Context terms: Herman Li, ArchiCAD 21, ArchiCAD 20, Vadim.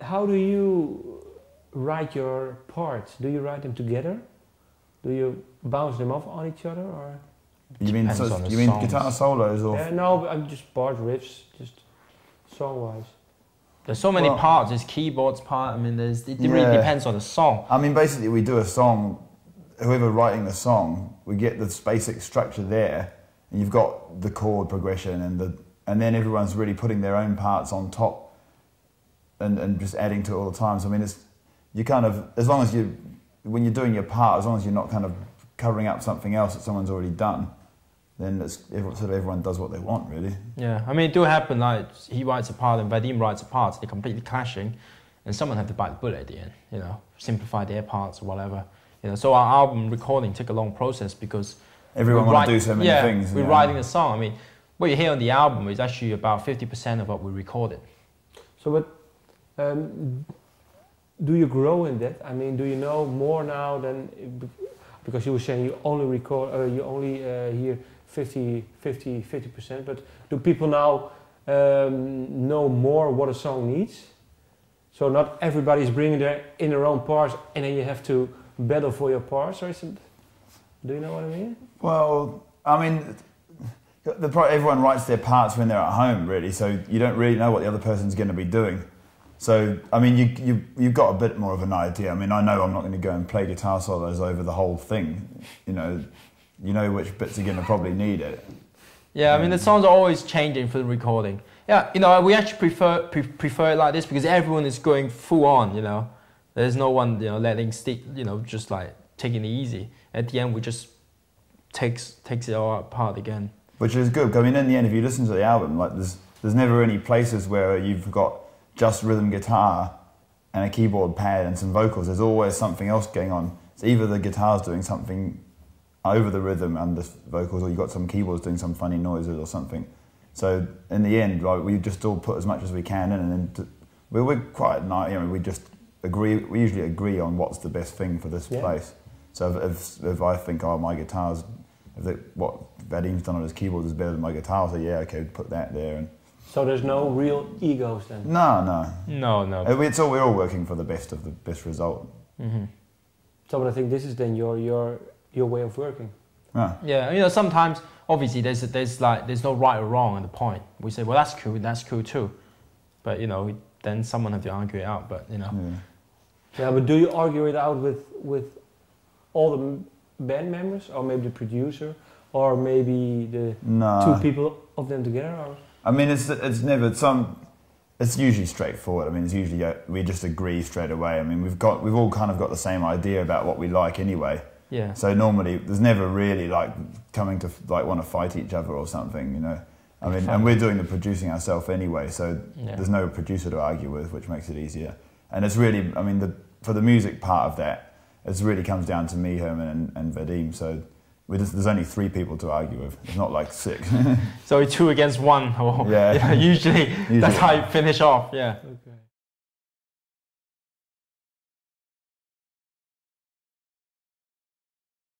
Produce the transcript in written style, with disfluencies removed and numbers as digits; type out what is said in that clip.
How do you write your parts? Do you write them together? Do you bounce them off on each other, or? You mean guitar solos, or? No, I'm just part riffs, just song-wise. There's so many parts. There's keyboards part. I mean, it really depends on the song. I mean, basically, we do a song. Whoever writing the song, we get the basic structure there, and you've got the chord progression, and then everyone's really putting their own parts on top, and just adding to it all the time. So I mean, it's when you're doing your part, as long as you're not kind of covering up something else that someone's already done, then it's sort of everyone does what they want, really. Yeah, I mean, it do happen, like, he writes a part and Vadim writes a part, they're completely clashing, and someone have to bite the bullet at the end, you know, simplify their parts or whatever. You know, so our album recording took a long process because... Everyone wants to do so many things. We're writing a song. I mean, what you hear on the album is actually about 50% of what we recorded. So what... do you grow in that? I mean, do you know more now than... Because you were saying you only record, you only hear 50%, but do people now know more what a song needs? So not everybody's bringing in their own parts, and then you have to battle for your parts, or is it, do you know what I mean? Well, I mean, everyone writes their parts when they're at home, really, so you don't really know what the other person's going to be doing. So, I mean, you've got a bit more of an idea. I mean, I know I'm not going to go and play guitar solos over the whole thing. You know which bits are going to probably need it. Yeah, I mean, the songs are always changing for the recording. Yeah, you know, we actually prefer it like this because everyone is going full on, you know. There's no one, you know, letting stick, you know, just like taking it easy. At the end, we just takes it all apart again. Which is good. I mean, in the end, if you listen to the album, like, there's never any places where you've got just rhythm guitar and a keyboard pad and some vocals. There's always something else going on. It's either the guitar's doing something over the rhythm and the vocals, or you've got some keyboards doing some funny noises or something. So in the end, like, we just all put as much as we can in, and then we're quite nice. You know, we just agree. We usually agree on what's the best thing for this place. So if I think, oh, my guitar's, what Vadim's done on his keyboards is better than my guitar, so yeah, okay, put that there. And, so there's no real egos then? No, no. No, no. It's all, we're all working for the best result. Mm-hmm. So but I think this is then your way of working. Yeah. Yeah, you know, sometimes, obviously, there's no right or wrong at the point. We say, well, that's cool too. But, you know, then someone has to argue it out, but, you know. Yeah, yeah, but do you argue it out with all the band members, or maybe the producer, or maybe the two people of them together? Or? I mean, it's usually straightforward. I mean, it's usually we just agree straight away. I mean, we've all kind of got the same idea about what we like anyway. Yeah. So normally, there's never really like coming to like want to fight each other or something, you know. I mean, and we're doing the producing ourselves anyway, so there's no producer to argue with, which makes it easier. And it's really, I mean, for the music part of that, it really comes down to me, Herman, and Vadim. So. There's only 3 people to argue with. It's not like 6. So it's 2 against 1. Usually that's how you finish off. Yeah. Okay.